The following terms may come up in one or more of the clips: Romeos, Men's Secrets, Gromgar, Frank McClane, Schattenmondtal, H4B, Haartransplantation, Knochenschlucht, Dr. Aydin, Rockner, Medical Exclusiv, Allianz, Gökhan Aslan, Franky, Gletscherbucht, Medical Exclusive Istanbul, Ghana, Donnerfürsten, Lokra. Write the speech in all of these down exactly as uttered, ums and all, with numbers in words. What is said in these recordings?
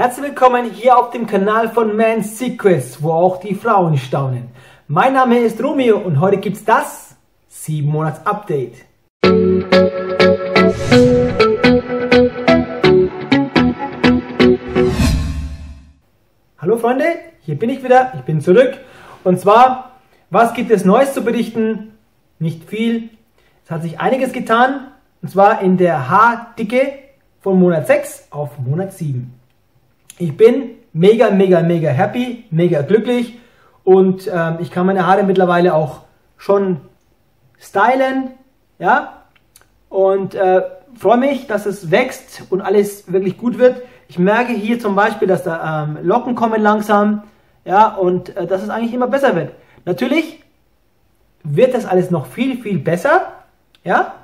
Herzlich willkommen hier auf dem Kanal von Men's Secrets, wo auch die Frauen staunen. Mein Name ist Romeo und heute gibt's das sieben Monats Update. Hallo Freunde, hier bin ich wieder, ich bin zurück. Und zwar, was gibt es Neues zu berichten? Nicht viel. Es hat sich einiges getan, und zwar in der Haardicke von Monat sechs auf Monat sieben. Ich bin mega, mega, mega happy, mega glücklich und ähm, ich kann meine Haare mittlerweile auch schon stylen, ja, und äh, freue mich, dass es wächst und alles wirklich gut wird. Ich merke hier zum Beispiel, dass da ähm, Locken kommen langsam, ja, und äh, dass es eigentlich immer besser wird. Natürlich wird das alles noch viel, viel besser, ja,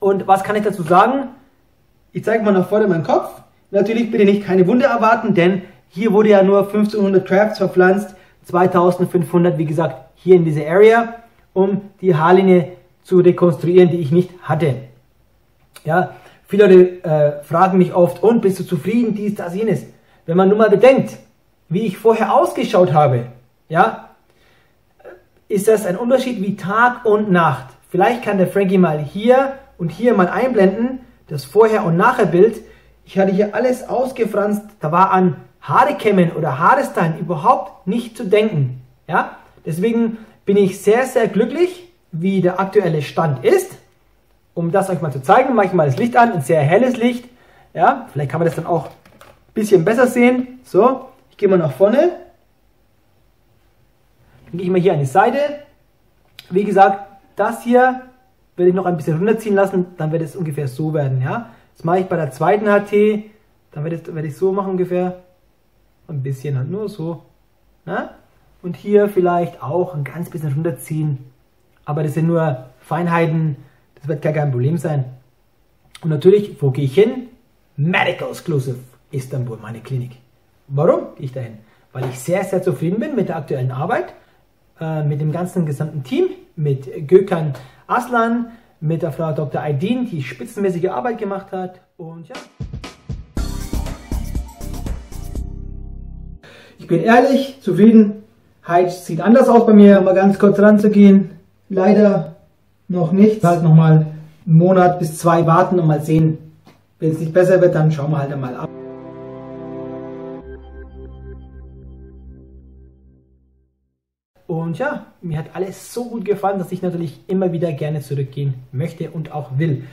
und was kann ich dazu sagen? Ich zeige mal nach vorne meinen Kopf. Natürlich bitte nicht keine Wunder erwarten, denn hier wurde ja nur fünfzehnhundert Crafts verpflanzt, zweitausendfünfhundert, wie gesagt, hier in dieser Area, um die Haarlinie zu rekonstruieren, die ich nicht hatte. Ja, viele Leute äh, fragen mich oft, und bist du zufrieden, dies, das, jenes? Wenn man nun mal bedenkt, wie ich vorher ausgeschaut habe, ja, ist das ein Unterschied wie Tag und Nacht. Vielleicht kann der Frankie mal hier und hier mal einblenden, das Vorher- und Nachher-Bild. Ich hatte hier alles ausgefranst, da war an Haare kämmen oder Haare stylen überhaupt nicht zu denken. Ja? Deswegen bin ich sehr, sehr glücklich, wie der aktuelle Stand ist. Um das euch mal zu zeigen, mache ich mal das Licht an, ein sehr helles Licht. Ja? Vielleicht kann man das dann auch ein bisschen besser sehen. So, ich gehe mal nach vorne. Dann gehe ich mal hier an die Seite. Wie gesagt, das hier werde ich noch ein bisschen runterziehen lassen, dann wird es ungefähr so werden, ja. Das mache ich bei der zweiten H T, dann werde ich so machen ungefähr, ein bisschen halt nur so, ne? Und hier vielleicht auch ein ganz bisschen runterziehen, aber das sind nur Feinheiten, das wird gar kein Problem sein. Und natürlich, wo gehe ich hin? Medical Exclusive Istanbul, meine Klinik. Warum gehe ich dahin? Weil ich sehr, sehr zufrieden bin mit der aktuellen Arbeit, äh, mit dem ganzen gesamten Team, mit Gökhan Aslan, mit der Frau Doktor Aydin, die spitzenmäßige Arbeit gemacht hat, und ja. Ich bin ehrlich, zufrieden. Heiz sieht anders aus bei mir, mal ganz kurz ranzugehen. Leider noch nichts. Halt nochmal einen Monat bis zwei warten und mal sehen. Wenn es nicht besser wird, dann schauen wir halt einmal ab. Und ja, mir hat alles so gut gefallen, dass ich natürlich immer wieder gerne zurückgehen möchte und auch will.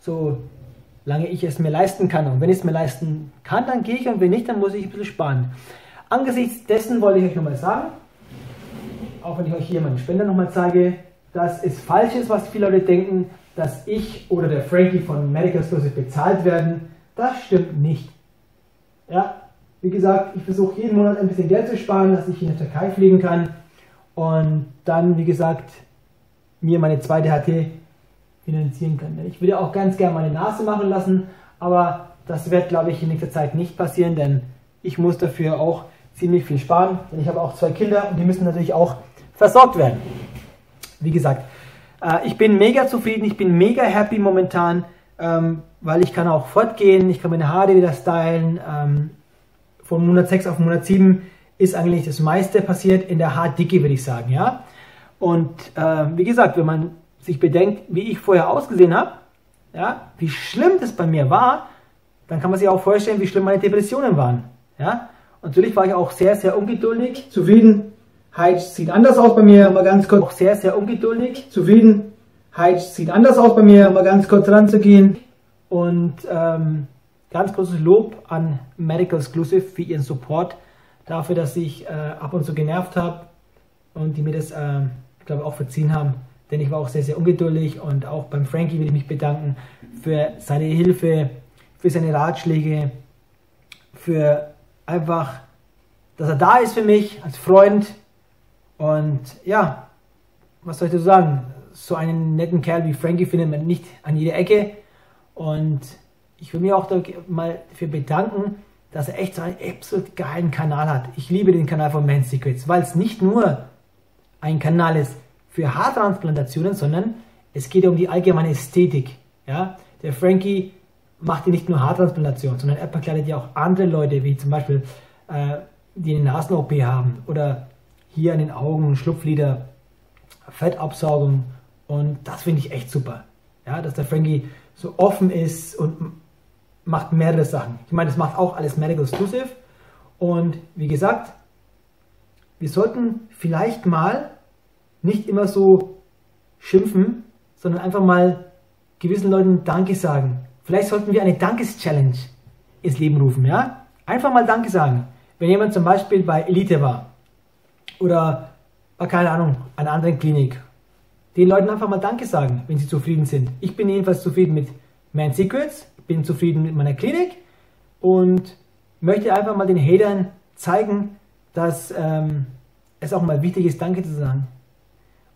Solange ich es mir leisten kann. Und wenn ich es mir leisten kann, dann gehe ich, und wenn nicht, dann muss ich ein bisschen sparen. Angesichts dessen wollte ich euch nochmal sagen, auch wenn ich euch hier meinen Spender nochmal zeige, dass es falsch ist, was viele Leute denken, dass ich oder der Frankie von Medical Exclusive bezahlt werden. Das stimmt nicht. Ja, wie gesagt, ich versuche jeden Monat ein bisschen Geld zu sparen, dass ich in der Türkei fliegen kann. Und dann, wie gesagt, mir meine zweite H T finanzieren kann. Ich würde auch ganz gerne meine Nase machen lassen, aber das wird, glaube ich, in nächster Zeit nicht passieren, denn ich muss dafür auch ziemlich viel sparen. Denn ich habe auch zwei Kinder und die müssen natürlich auch versorgt werden. Wie gesagt, ich bin mega zufrieden, ich bin mega happy momentan, weil ich kann auch fortgehen, ich kann meine Haare wieder stylen. Von Monat sechs auf Monat sieben ist eigentlich das meiste passiert in der Haardicke, würde ich sagen, ja. Und äh, wie gesagt, wenn man sich bedenkt, wie ich vorher ausgesehen habe, ja, wie schlimm das bei mir war, dann kann man sich auch vorstellen, wie schlimm meine Depressionen waren, ja. Und natürlich war ich auch sehr, sehr ungeduldig. Zufriedenheit sieht anders aus bei mir, mal ganz kurz. Auch sehr, sehr ungeduldig. Zufriedenheit sieht anders aus bei mir, mal ganz kurz ranzugehen. Und ähm, ganz großes Lob an Medical Exclusive für ihren Support. Dafür, dass ich äh, ab und zu genervt habe und die mir das, äh, ich glaube, auch verziehen haben. Denn ich war auch sehr, sehr ungeduldig, und auch beim Frankie will ich mich bedanken für seine Hilfe, für seine Ratschläge, für einfach, dass er da ist für mich als Freund. Und ja, was soll ich dazu sagen? So einen netten Kerl wie Frankie findet man nicht an jeder Ecke. Und ich will mich auch da mal dafür bedanken, dass er echt so einen absolut geilen Kanal hat. Ich liebe den Kanal von Men's Secrets, weil es nicht nur ein Kanal ist für Haartransplantationen, sondern es geht um die allgemeine Ästhetik. Ja? Der Frankie macht ihr nicht nur Haartransplantation, sondern er bekleidet ja auch andere Leute, wie zum Beispiel äh, die eine Nasen-O P haben oder hier an den Augen, Schlupflider, Fettabsaugung, und das finde ich echt super, ja, dass der Frankie so offen ist und macht mehrere Sachen. Ich meine, das macht auch alles Medical Exclusive, und wie gesagt, wir sollten vielleicht mal nicht immer so schimpfen, sondern einfach mal gewissen Leuten Danke sagen. Vielleicht sollten wir eine Dankeschallenge ins Leben rufen, ja? Einfach mal Danke sagen. Wenn jemand zum Beispiel bei Elite war oder bei, keine Ahnung, einer anderen Klinik, den Leuten einfach mal Danke sagen, wenn sie zufrieden sind. Ich bin jedenfalls zufrieden mit Men's Secrets, bin zufrieden mit meiner Klinik und möchte einfach mal den Hatern zeigen, dass ähm, es auch mal wichtig ist, Danke zu sagen.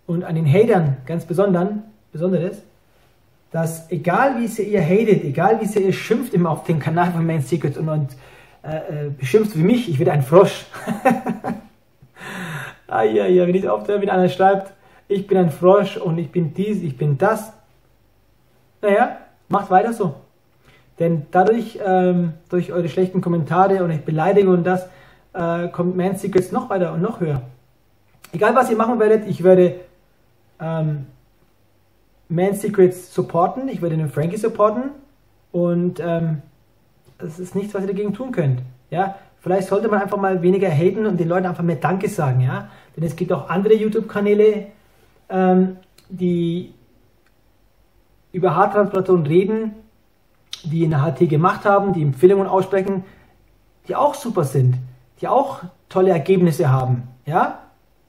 Und an den Hatern ganz besonderes, dass egal wie sehr ihr hatet, egal wie sehr ihr schimpft immer auf den Kanal von Men's Secrets und, und äh, beschimpft wie mich, ich werde ein Frosch. ah, ja, ja, wenn ich aufhöre, wenn einer schreibt, ich bin ein Frosch und ich bin dies, ich bin das. Naja, macht weiter so. Denn dadurch, ähm, durch eure schlechten Kommentare und ich beleidige und das, äh, kommt Men's Secrets noch weiter und noch höher. Egal was ihr machen werdet, ich werde ähm, Men's Secrets supporten, ich werde den Frankie supporten und ähm, das ist nichts, was ihr dagegen tun könnt. Ja? Vielleicht sollte man einfach mal weniger haten und den Leuten einfach mehr Danke sagen. Ja? Denn es gibt auch andere YouTube-Kanäle, ähm, die über Haartransplantation reden, die eine H T gemacht haben, die Empfehlungen aussprechen, die auch super sind, die auch tolle Ergebnisse haben, ja?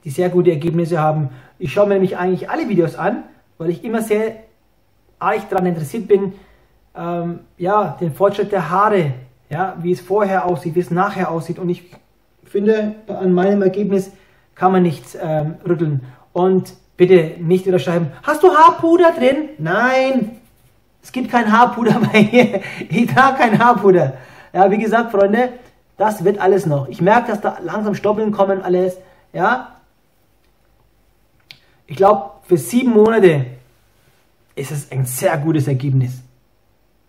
Die sehr gute Ergebnisse haben. Ich schaue mir nämlich eigentlich alle Videos an, weil ich immer sehr arg daran interessiert bin, ähm, ja, den Fortschritt der Haare, ja, wie es vorher aussieht, wie es nachher aussieht. Und ich finde, an meinem Ergebnis kann man nichts ähm, rütteln. Und bitte nicht unterschreiben, hast du Haarpuder drin? Nein, es gibt kein Haarpuder bei mir. Ich trage kein Haarpuder. Ja, wie gesagt, Freunde, das wird alles noch. Ich merke, dass da langsam Stoppeln kommen, alles, ja. Ich glaube, für sieben Monate ist es ein sehr gutes Ergebnis.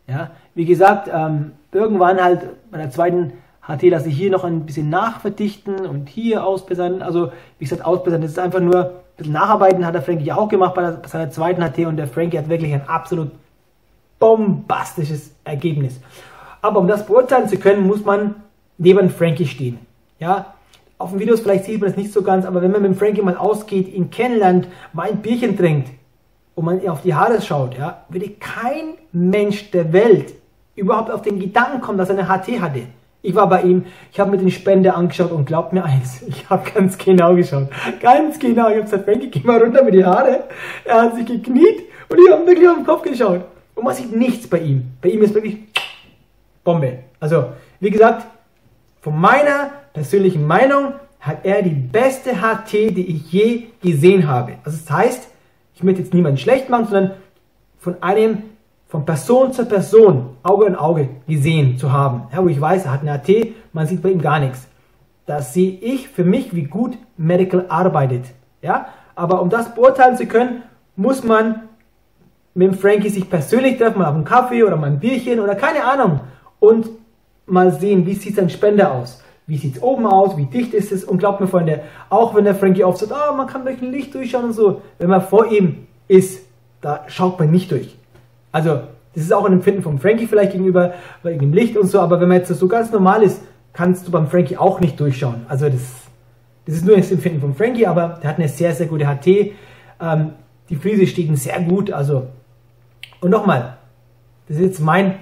Ja, wie gesagt, ähm, irgendwann halt bei der zweiten H T lasse ich hier noch ein bisschen nachverdichten und hier ausbessern. Also, wie gesagt, ausbessern, das ist einfach nur ein bisschen nacharbeiten, hat der Frankie auch gemacht bei, der, bei seiner zweiten H T, und der Frankie hat wirklich ein absolut bombastisches Ergebnis. Aber um das beurteilen zu können, muss man neben Frankie stehen. Ja? Auf den Videos vielleicht sieht man es nicht so ganz, aber wenn man mit Frankie mal ausgeht, ihn kennenlernt, mal ein Bierchen trinkt und man auf die Haare schaut, ja, würde kein Mensch der Welt überhaupt auf den Gedanken kommen, dass er eine H T hatte. Ich war bei ihm, ich habe mir den Spender angeschaut und glaubt mir eins, ich habe ganz genau geschaut, ganz genau, ich habe gesagt, Frankie, geh mal runter mit den Haaren. Er hat sich gekniet und ich habe wirklich auf den Kopf geschaut. Und man sieht nichts bei ihm. Bei ihm ist wirklich Bombe. Also, wie gesagt, von meiner persönlichen Meinung hat er die beste H T, die ich je gesehen habe. Also das heißt, ich möchte jetzt niemanden schlecht machen, sondern von einem, von Person zu Person, Auge in Auge gesehen zu haben. Ja, wo ich weiß, er hat eine H T, man sieht bei ihm gar nichts. Das sehe ich für mich, wie gut Medical arbeitet. Ja, aber um das beurteilen zu können, muss man mit dem Frankie sich persönlich treffen, mal auf einen Kaffee oder mal ein Bierchen oder keine Ahnung, und mal sehen, wie sieht sein Spender aus, wie sieht es oben aus, wie dicht ist es, und glaubt mir, Freunde, auch wenn der Frankie oft sagt, ah, man kann durch ein Licht durchschauen und so, wenn man vor ihm ist, da schaut man nicht durch. Also, das ist auch ein Empfinden von Frankie vielleicht gegenüber, wegen dem Licht und so, aber wenn man jetzt so ganz normal ist, kannst du beim Frankie auch nicht durchschauen. Also, das, das ist nur das Empfinden von Frankie, aber der hat eine sehr, sehr gute H T, ähm, die Frise steht ihm sehr gut, also, und nochmal, das ist jetzt mein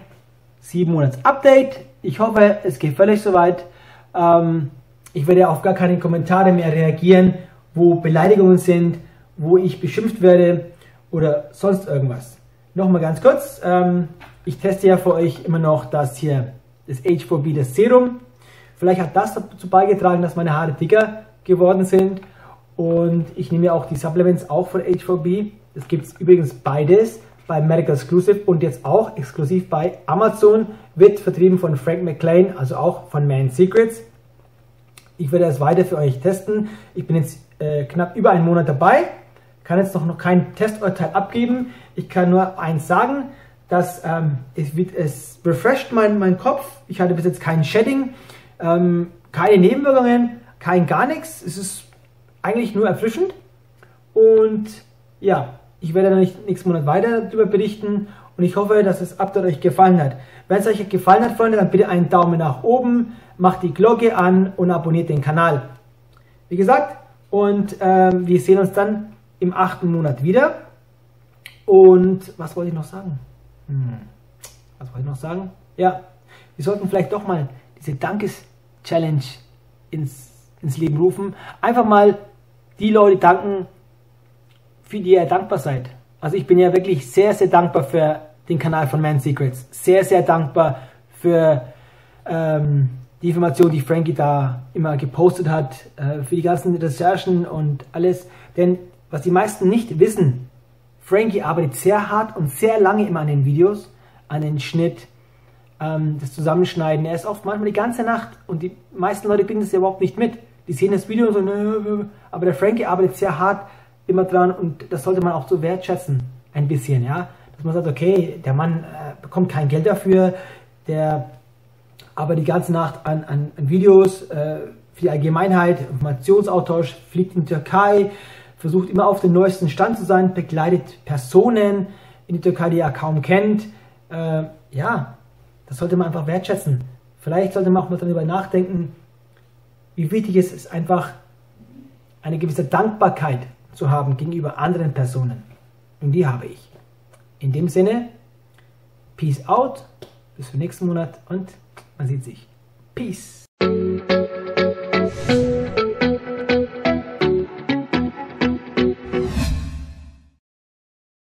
sieben Monats Update. Ich hoffe, es geht völlig soweit. Ähm, ich werde auf gar keine Kommentare mehr reagieren, wo Beleidigungen sind, wo ich beschimpft werde oder sonst irgendwas. Nochmal ganz kurz, ähm, ich teste ja für euch immer noch das hier, das H vier B, das Serum. Vielleicht hat das dazu beigetragen, dass meine Haare dicker geworden sind. Und ich nehme ja auch die Supplements auch von H vier B. Das gibt es übrigens beides bei Medical Exclusive und jetzt auch exklusiv bei Amazon, wird vertrieben von Frank McClane, also auch von Men's Secrets. Ich werde es weiter für euch testen. Ich bin jetzt äh, knapp über einen Monat dabei, kann jetzt noch, noch kein Testurteil abgeben. Ich kann nur eins sagen, dass ähm, es, wird, es refresht mein, mein Kopf. Ich hatte bis jetzt kein Shedding, ähm, keine Nebenwirkungen, kein gar nichts. Es ist eigentlich nur erfrischend. Und ja, ich werde dann nicht, nächsten Monat weiter darüber berichten. Und ich hoffe, dass das Update euch gefallen hat. Wenn es euch gefallen hat, Freunde, dann bitte einen Daumen nach oben, macht die Glocke an und abonniert den Kanal. Wie gesagt, und ähm, wir sehen uns dann im achten Monat wieder. Und was wollte ich noch sagen? Hm. Was wollte ich noch sagen? Ja, wir sollten vielleicht doch mal diese Dankes-Challenge ins, ins Leben rufen. Einfach mal die Leute danken, für die ihr dankbar seid. Also ich bin ja wirklich sehr, sehr dankbar für den Kanal von Men's Secrets. Sehr, sehr dankbar für ähm, die Information, die Frankie da immer gepostet hat, äh, für die ganzen Recherchen und alles. Denn was die meisten nicht wissen, Frankie arbeitet sehr hart und sehr lange immer an den Videos, an den Schnitt, ähm, das Zusammenschneiden. Er ist oft manchmal die ganze Nacht und die meisten Leute kriegen das ja überhaupt nicht mit. Die sehen das Video und so, nö, nö. Aber der Frankie arbeitet sehr hart immer dran und das sollte man auch so wertschätzen, ein bisschen, ja, dass man sagt, okay, der Mann äh, bekommt kein Geld dafür, der aber die ganze Nacht an, an, an Videos äh, für die Allgemeinheit, Informationsaustausch, fliegt in die Türkei, versucht immer auf den neuesten Stand zu sein, begleitet Personen in die Türkei, die er kaum kennt, äh, ja, das sollte man einfach wertschätzen. Vielleicht sollte man auch mal darüber nachdenken, wie wichtig es ist, einfach eine gewisse Dankbarkeit zu haben gegenüber anderen Personen. Und die habe ich. In dem Sinne, peace out, bis zum nächsten Monat und man sieht sich. Peace.